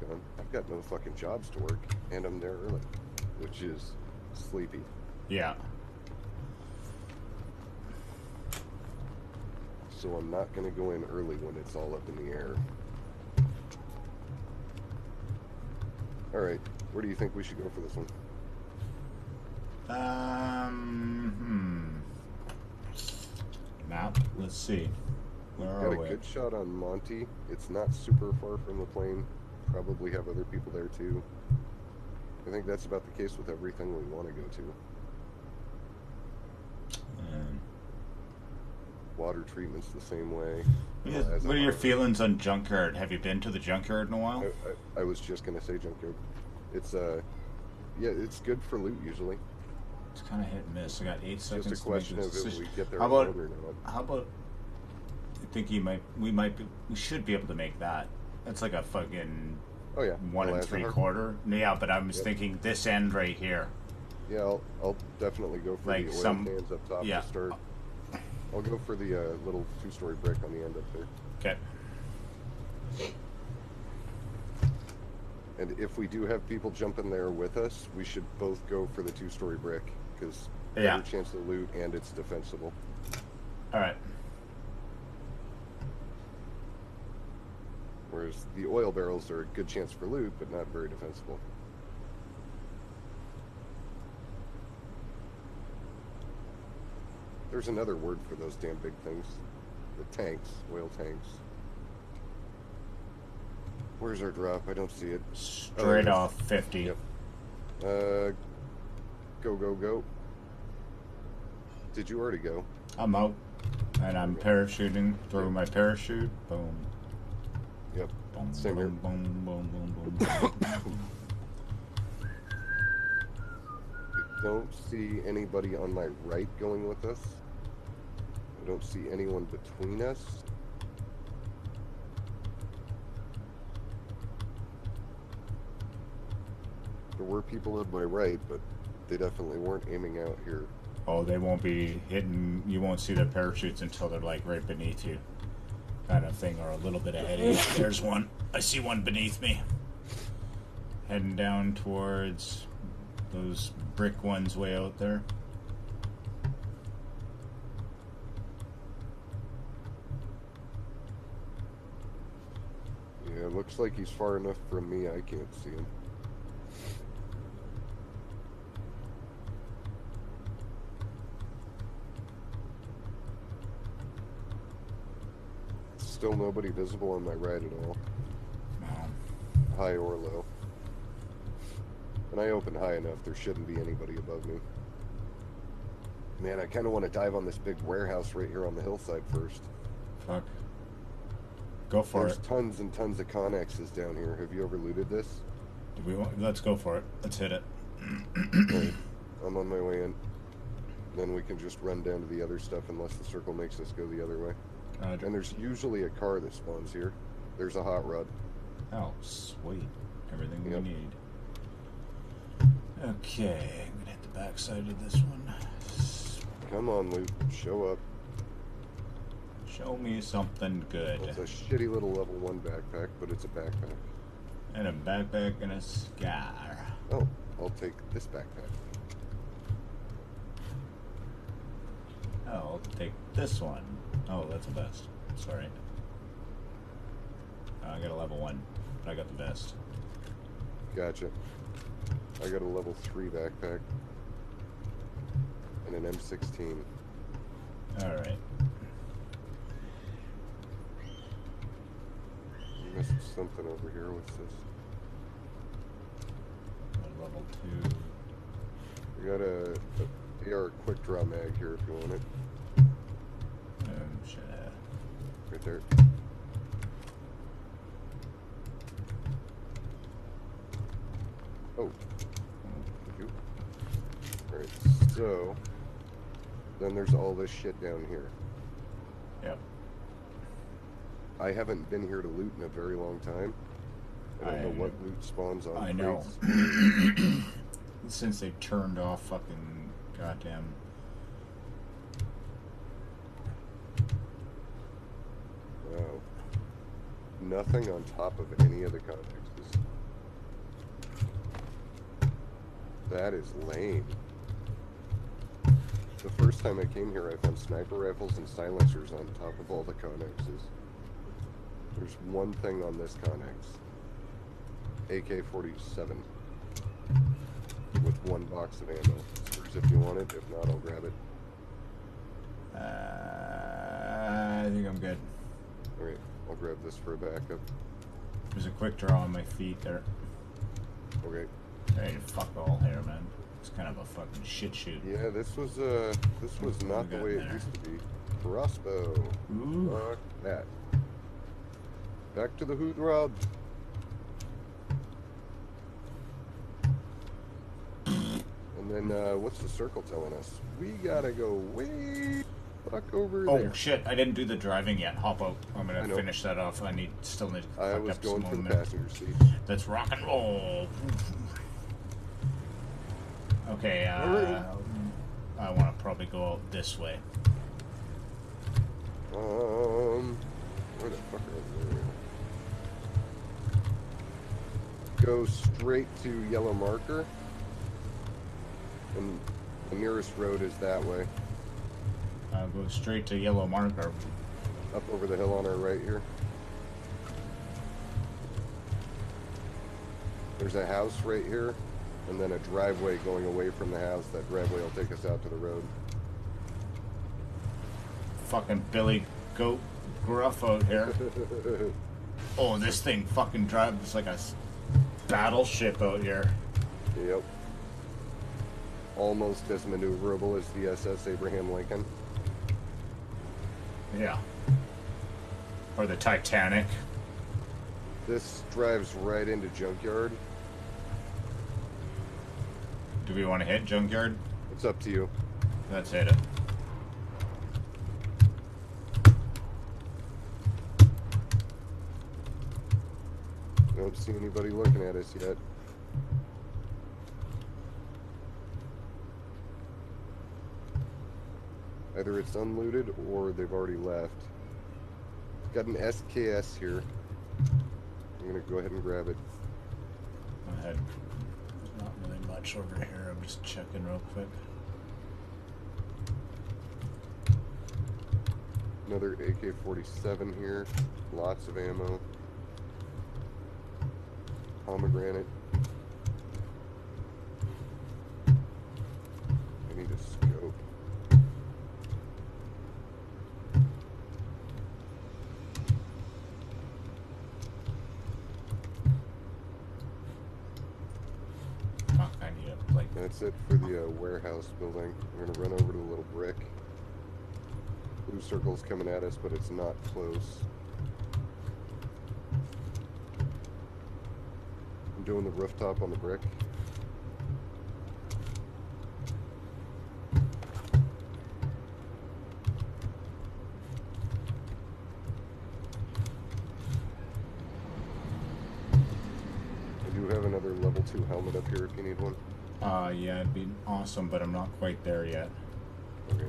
done. I've got no fucking jobs to work, and I'm there early, which is sleepy. Yeah. So I'm not going to go in early when it's all up in the air. Alright, where do you think we should go for this one? Map? Let's see. Where are we? Got a good shot on Monty. It's not super far from the plane. Probably have other people there too. I think that's about the case with everything we want to go to. Water treatment's the same way. Yeah, what are your feelings on Junkyard? Have you been to the Junkyard in a while? I was just going to say Junkyard. It's, yeah, it's good for loot usually. It's kind of hit and miss. I got 8 seconds just a question to make this decision. If we get there how about I think we should be able to make that. That's like a fucking 1 3/4. Yeah, but I was thinking this end right here. Yeah, I'll definitely go for like the oil cans up top to start. I'll go for the little 2-story brick on the end up there. Okay. And if we do have people jumping there with us, we should both go for the 2-story brick because better chance to loot and it's defensible. All right. Whereas the oil barrels are a good chance for loot, but not very defensible. There's another word for those damn big things. The tanks, oil tanks. Where's our drop? I don't see it. Straight off 50. Yep. Go. Did you already go? I'm out. And I'm parachuting through my parachute. Boom. Yep. Boom, same boom, here. Boom, boom, boom, boom. I don't see anybody on my right going with us. I don't see anyone between us. There were people on my right, but they definitely weren't aiming out here. Oh, they won't be hitting. You won't see their parachutes until they're like right beneath you, kind of thing, or a little bit ahead of you. There's one. I see one beneath me, heading down towards those brick ones way out there. Yeah, looks like he's far enough from me I can't see him. Still nobody visible on my right at all. High or low. When I open high enough, there shouldn't be anybody above me. Man, I kind of want to dive on this big warehouse right here on the hillside first. Fuck. Go for it. There's tons and tons of Connexes down here. Have you ever looted this? Let's go for it. Let's hit it. Okay. I'm on my way in. Then we can just run down to the other stuff unless the circle makes us go the other way. And there's usually a car that spawns here. There's a hot rod. Oh, sweet. Everything we need. Okay, I'm gonna hit the backside of this one. Come on, Luke. Show up. Show me something good. Well, it's a shitty little level 1 backpack, but it's a backpack. And a backpack and a scar. Oh, I'll take this backpack. Oh, I'll take this one. Oh, that's the best. Sorry. I got a level 1, but I got the best. Gotcha. I got a level 3 backpack and an M16. Alright. I missed something over here. What's this? A level 2. We got a AR quick draw mag here if you want it. Shit. Right there. Oh, thank you. Alright, so then there's all this shit down here. Yep. I haven't been here to loot in a very long time. I don't know what loot spawns on. I know. Since they turned off fucking goddamn. Wow. Nothing on top of any of the contexts. That is lame. The first time I came here, I found sniper rifles and silencers on top of all the connexes. There's one thing on this connex. AK-47. With one box of ammo. Spurs if you want it. If not, I'll grab it. I think I'm good. Alright, I'll grab this for a backup. There's a quick draw on my feet there. Okay. Ready to fuck all hair, man. It's kind of a fucking shit shoot. Yeah, this was not the way it used to be. Crossbow. Ooh. Fuck that. Back to the hoot, Rob. And then, what's the circle telling us? We gotta go way fuck over there. Oh shit! I didn't do the driving yet. Hop out. I'm gonna finish that off. Still need to fuck up some more minutes. I was going for the passenger seat. Let's rock and roll. Okay. I want to probably go out this way. Where the fuck are we? Go straight to yellow marker. And the nearest road is that way. I'll go straight to yellow marker. Up over the hill on our right here. There's a house right here, and then a driveway going away from the house. That driveway will take us out to the road. Fucking Billy Goat Gruff out here. Oh, this thing fucking drives like a battleship out here. Yep. Almost as maneuverable as the SS Abraham Lincoln. Yeah. Or the Titanic. This drives right into Junkyard. Do we want to hit Junkyard? It's up to you. Let's hit it. I don't see anybody looking at us yet. Either it's unlooted or they've already left. Got an SKS here. I'm gonna go ahead and grab it. Go ahead. There's not really much over here. I'm just checking real quick. Another AK-47 here. Lots of ammo. Pomegranate. I need a scope. That's it for the warehouse building. We're gonna run over to the little brick. Blue circle's coming at us, but it's not close. I'm doing the rooftop on the brick. I do have another level 2 helmet up here if you need one. Yeah, it'd be awesome, but I'm not quite there yet. Okay.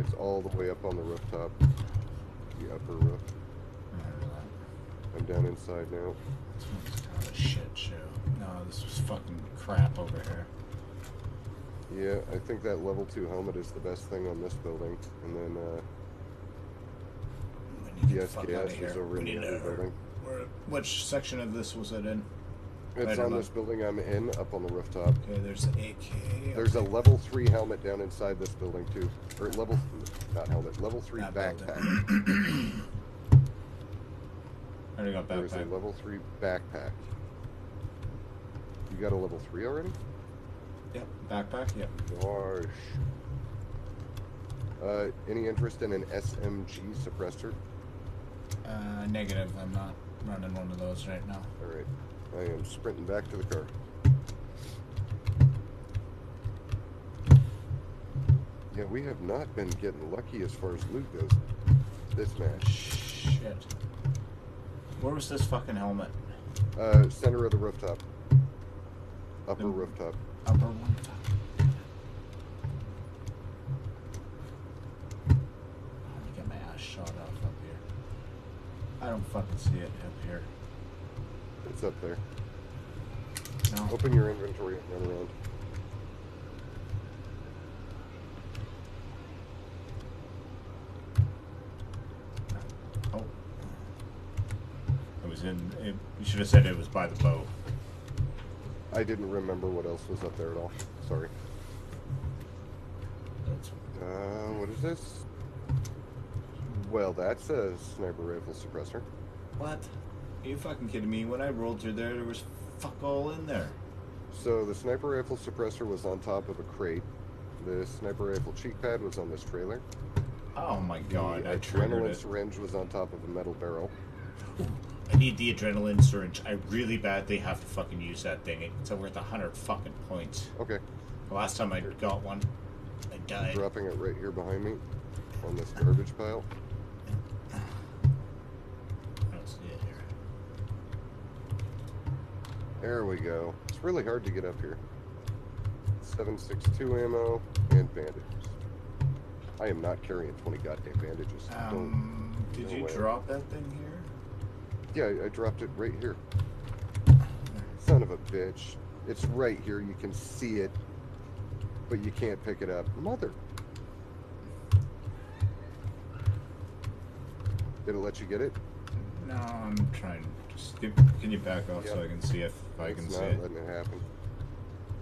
It's all the way up on the rooftop. The upper roof. I'm down inside now. This one's not a shit show. No, this was fucking crap over here. Yeah, I think that level 2 helmet is the best thing on this building. And then, the SKS is over in the other building. Which section of this was it in? It's on this building I'm in, up on the rooftop. Okay, there's an AK. There's a level 3 helmet down inside this building, too. Or level, not helmet, level 3 backpack. I already got backpack. There's a level 3 backpack. You got a level 3 already? Yep, backpack, yep. Gosh. Any interest in an SMG suppressor? Negative, I'm not running one of those right now. Alright. I am sprinting back to the car. Yeah, we have not been getting lucky as far as loot goes this match. Shit. Where was this fucking helmet? Center of the rooftop. Upper rooftop. Upper one. I'm gonna get my ass shot off up here. I don't fucking see it up here. It's up there. No. Open your inventory and run around. It, you should have said it was by the boat. I didn't remember what else was up there at all. Sorry. What is this? Well, that's a sniper rifle suppressor. What? Are you fucking kidding me? When I rolled through there, there was fuck all in there. So the sniper rifle suppressor was on top of a crate. The sniper rifle cheek pad was on this trailer. Oh my god, I triggered it. The adrenaline syringe was on top of a metal barrel. Ooh, I need the adrenaline syringe. I really badly have to fucking use that thing. It's worth 100 fucking points. Okay. The last time I got one, I died. I'm dropping it right here behind me on this garbage pile. I don't see it here. There we go. It's really hard to get up here. 7.62 ammo and bandages. I am not carrying 20 goddamn bandages. Did you drop that thing here? Yeah, I dropped it right here. Son of a bitch. It's right here. You can see it, but you can't pick it up. Mother. Did it let you get it? No, I'm trying. Just give, can you back off so I can see if I can see it? It's not letting it happen.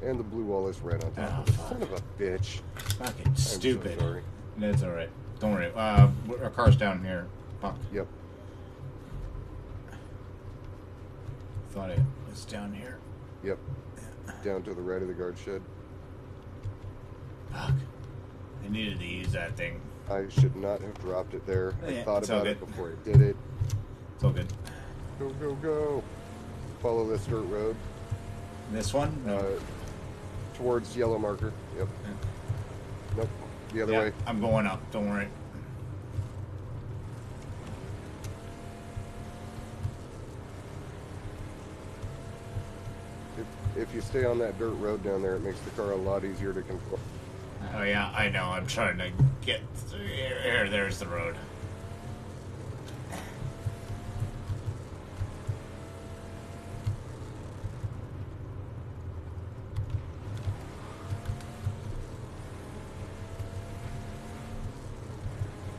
And the blue wall is right on top of it. Son of a bitch. Fucking stupid. So no, it's alright. Don't worry. Our car's down here. Fuck. Yep. Thought it was down here. Yep. Down to the right of the guard shed. Fuck. I needed to use that thing. I should not have dropped it there. I thought about it before I did it. It's all good. Go, go, go. Follow this dirt road. This one? No. Towards yellow marker. Yep. Yeah. Nope. The other way. I'm going up. Don't worry. If you stay on that dirt road down there, it makes the car a lot easier to control. Oh, yeah. I know. I'm trying to get through here. There's the road.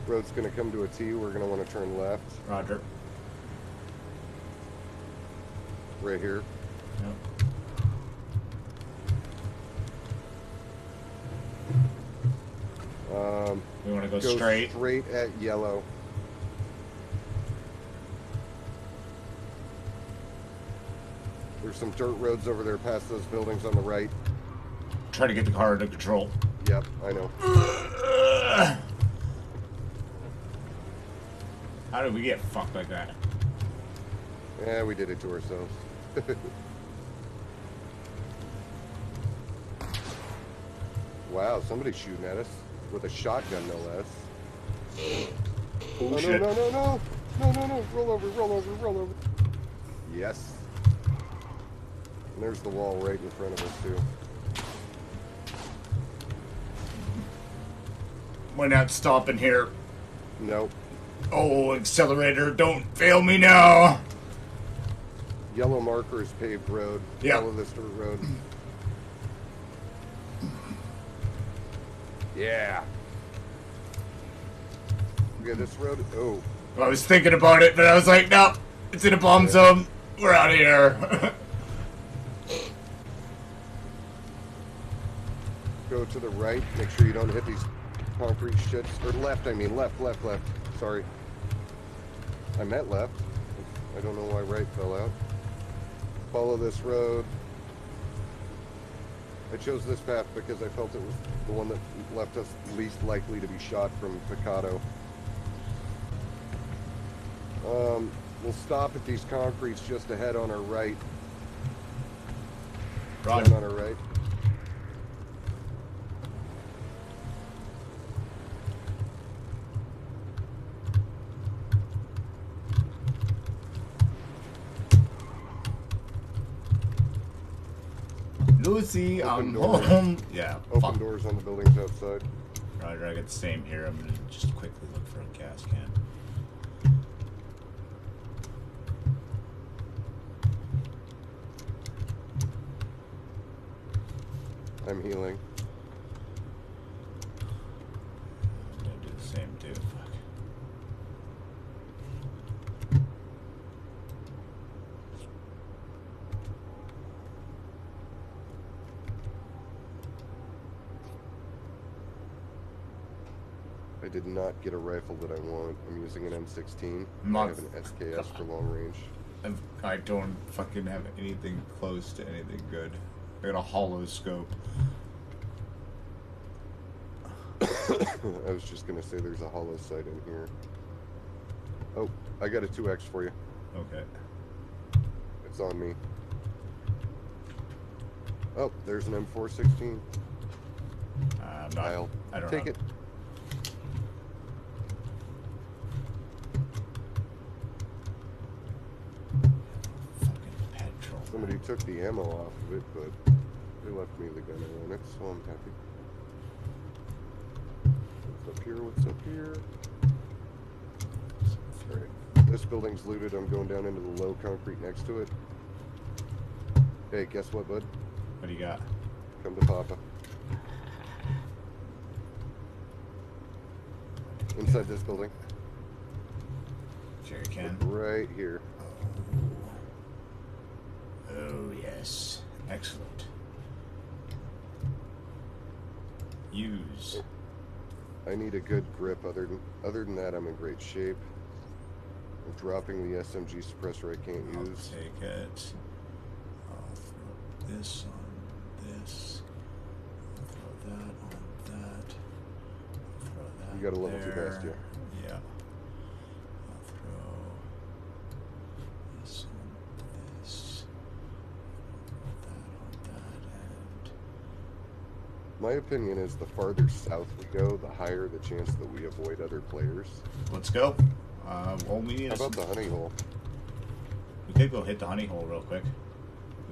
Road's going to come to a T. We're going to want to turn left. Roger. Right here. Yep. We want to go straight. Straight at yellow. There's some dirt roads over there past those buildings on the right. Try to get the car under control. Yep, I know. How did we get fucked like that? Yeah, we did it to ourselves. Wow, somebody's shooting at us. With a shotgun, no less. Oh, no, shit. No, no, no, no, no, no, no. Roll over, roll over, roll over. Yes. And there's the wall right in front of us, too. We're not stopping here. Nope. Oh, accelerator, don't fail me now. Yellow marker is paved road. Yeah. Follow this dirt road. Yeah. Okay, this road. Oh. I was thinking about it, but I was like, no, it's in a bomb zone. We're out of here. Go to the right. Make sure you don't hit these concrete shits. Or left, I mean. Left, left, left. Sorry. I meant left. I don't know why right fell out. Follow this road. I chose this path because I felt it was the one that left us least likely to be shot from Picato. We'll stop at these concretes just ahead on our right. Right. On our right. Lucy, I'm home. Yeah, open doors on the buildings outside. Roger, I got the same here. I'm going to just quickly look for a gas can. I'm healing. I'm going to do the same too. Fuck. I did not get a rifle that I want. I'm using an M16. I have an SKS for long range. I don't fucking have anything close to anything good. I got a hollow scope. I was just gonna say there's a hollow sight in here. Oh, I got a 2X for you. Okay. It's on me. Oh, there's an M416. I don't know. Take it. Somebody took the ammo off of it, but they left me the gun on it, so I'm happy. What's up here? What's up here? Alright, this building's looted. I'm going down into the low concrete next to it. Hey, guess what, bud? What do you got? Come to Papa. Inside this building. Sure you can. Right here. Oh, yes. Excellent. Use. I need a good grip. Other than that, I'm in great shape. I'm dropping the SMG suppressor I can't use. I'll take it. I'll throw this on this. I'll throw that on that. I'll throw that. You got a level there. 2 bastion. Yeah. My opinion is the farther south we go, the higher the chance that we avoid other players. Let's go. How about the honey hole? We could go hit the honey hole real quick.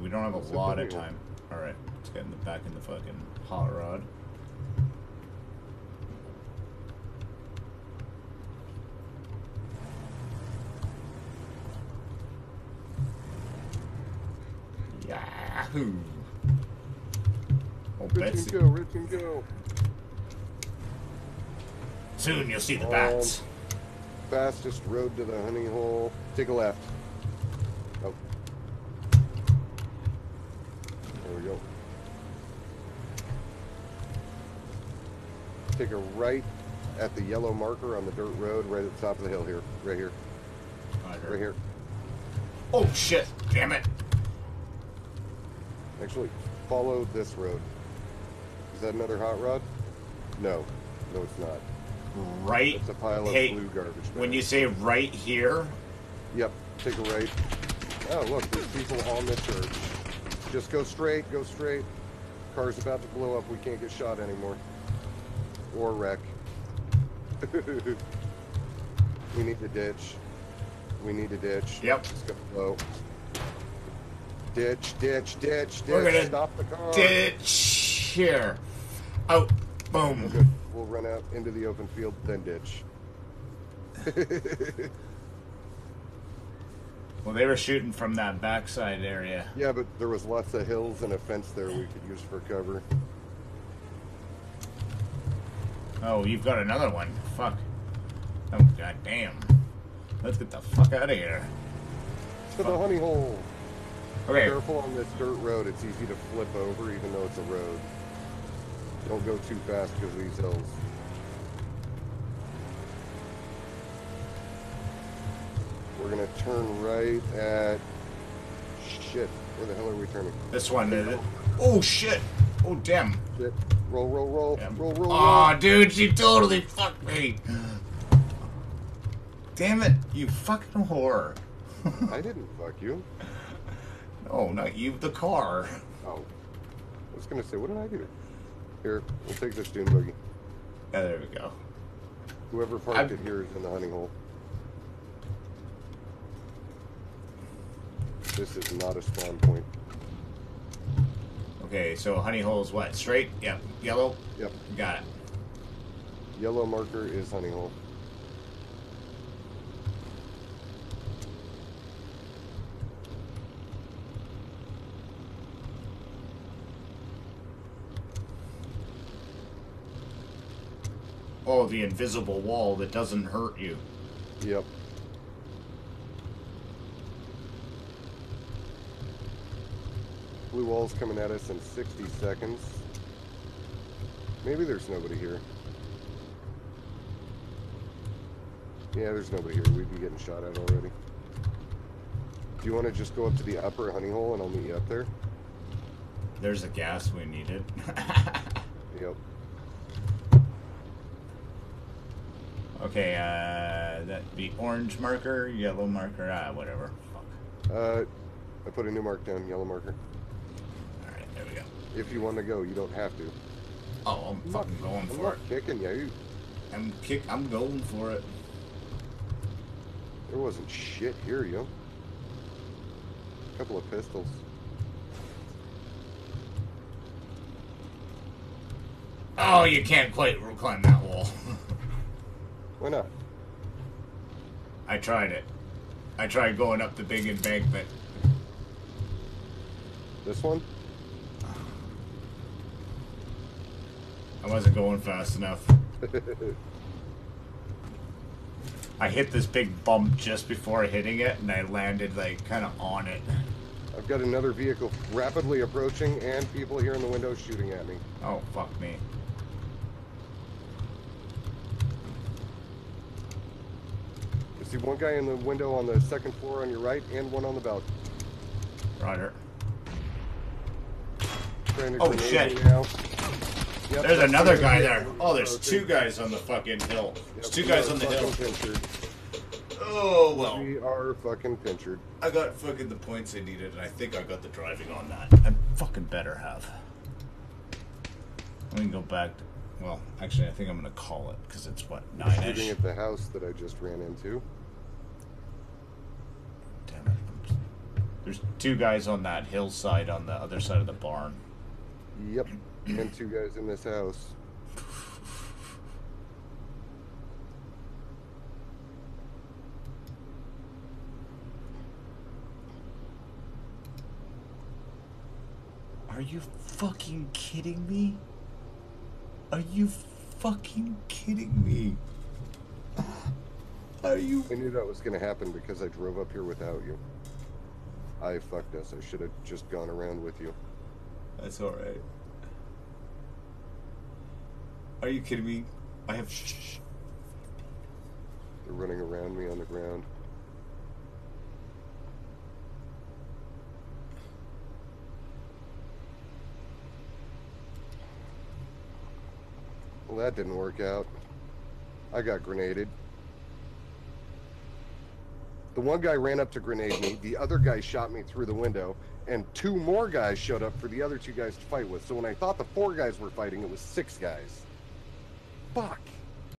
We don't have a lot of time. Alright, let's get in the back in the fucking hot rod. Yahoo! Rich can go, rich can go. Soon you'll see the bats. Fastest road to the honey hole. Take a left. Oh. There we go. Take a right at the yellow marker on the dirt road right at the top of the hill here. Right here. Right here. Oh shit, damn it. Actually, follow this road. Is that another hot rod? No. No, it's not. Right? It's a pile of blue garbage. Bags. When you say right here? Yep. Take a right. Oh, look. There's people on this earth. Just go straight. Go straight. Car's about to blow up. We can't get shot anymore. Or wreck. We need to ditch. We need to ditch. Yep. It's going to blow. Ditch, ditch, ditch, ditch. We're gonna stop the car. Ditch here. Out. Boom. Okay. We'll run out into the open field, then ditch. Well, they were shooting from that backside area. Yeah, but there was lots of hills and a fence there we could use for cover. Oh, you've got another one. Fuck. Oh, goddamn. Let's get the fuck out of here. Let's go to the honey hole. Okay. Careful on this dirt road. It's easy to flip over, even though it's a road. Don't go too fast because of these hills. We're gonna turn right at. Shit. Where the hell are we turning? This one, is it? Oh shit! Oh damn! Shit. Roll, roll, roll, damn. Roll, roll. Aw, oh, dude, you totally fucked me. Damn it! You fucking whore. I didn't fuck you. Oh, not you, the car. Oh. I was going to say, what did I do? Here, we'll take this dune buggy. Yeah, there we go. Whoever parked it here is in the hunting hole. This is not a spawn point. Okay, so honey hole is what? Straight? Yep. Yellow? Yep. Got it. Yellow marker is honey hole. Oh, the invisible wall that doesn't hurt you. Yep. Blue wall's coming at us in 60 seconds. Maybe there's nobody here. Yeah, there's nobody here. We'd be getting shot at already. Do you want to just go up to the upper honey hole and I'll meet you up there? There's a gas we needed. Yep. Okay, that the orange marker, yellow marker, whatever. Fuck. I put a new mark down, yellow marker. Alright, there we go. If you want to go, you don't have to. Oh, I'm fucking going for it. I'm kicking you. I'm going for it. There wasn't shit here, yo. A couple of pistols. Oh, you can't quite climb that wall. Why not? I tried it. I tried going up the big embankment. This one? I wasn't going fast enough. I hit this big bump just before hitting it, and I landed, like, kind of on it. I've got another vehicle rapidly approaching, and people here in the window shooting at me. Oh, fuck me. I see one guy in the window on the second floor on your right, and one on the balcony. Roger. Oh, shit. Yep, there's another guy there. Oh, there's two guys on the fucking hill. There's two guys on the hill. Pinchered. Oh, well. We are fucking pinchered. I got fucking the points I needed, and I think I got the driving on that. I fucking better have. We can go back to, well, actually, I think I'm going to call it, because it's, what, 9-ish? I'm shooting at the house that I just ran into. Damn it. There's two guys on that hillside on the other side of the barn. Yep. And two guys in this house. Are you fucking kidding me? Are you fucking kidding me? Are you? I knew that was gonna happen because I drove up here without you. I fucked us. I should have just gone around with you. That's alright. Are you kidding me? I have shh. They're running around me on the ground. Well, that didn't work out. I got grenaded. The one guy ran up to grenade me. The other guy shot me through the window. And two more guys showed up for the other two guys to fight with. So when I thought the four guys were fighting, it was six guys. Fuck.